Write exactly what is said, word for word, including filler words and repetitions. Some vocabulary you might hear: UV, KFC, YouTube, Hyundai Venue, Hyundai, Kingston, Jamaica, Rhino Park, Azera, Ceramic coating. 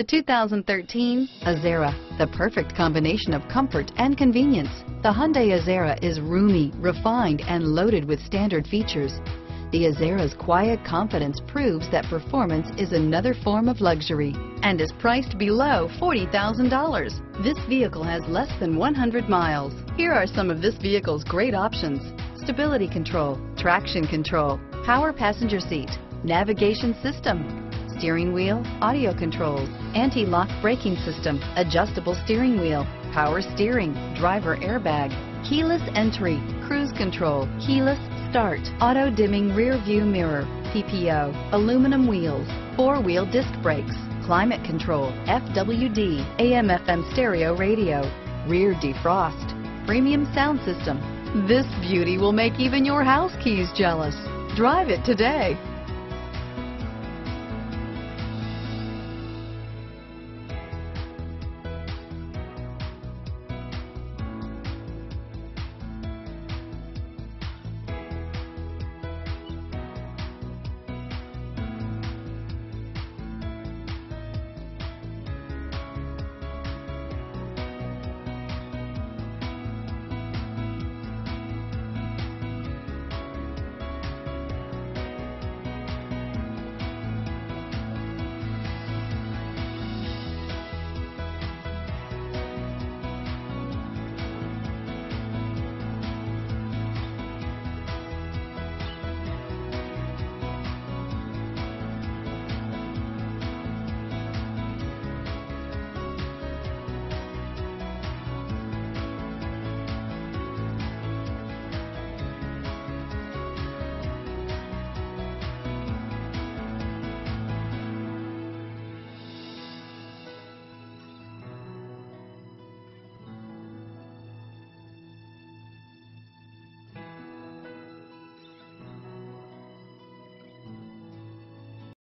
The two thousand thirteen Azera, the perfect combination of comfort and convenience. The Hyundai Azera is roomy, refined, and loaded with standard features. The Azera's quiet confidence proves that performance is another form of luxury and is priced below forty thousand dollars. This vehicle has less than one hundred miles. Here are some of this vehicle's great options: stability control, traction control, power passenger seat, navigation system, steering wheel audio controls, anti-lock braking system, adjustable steering wheel, power steering, driver airbag, keyless entry, cruise control, keyless start, auto dimming rear view mirror, P P O, aluminum wheels, four-wheel disc brakes, climate control, F W D, A M F M stereo radio, rear defrost, premium sound system. This beauty will make even your house keys jealous. Drive it today.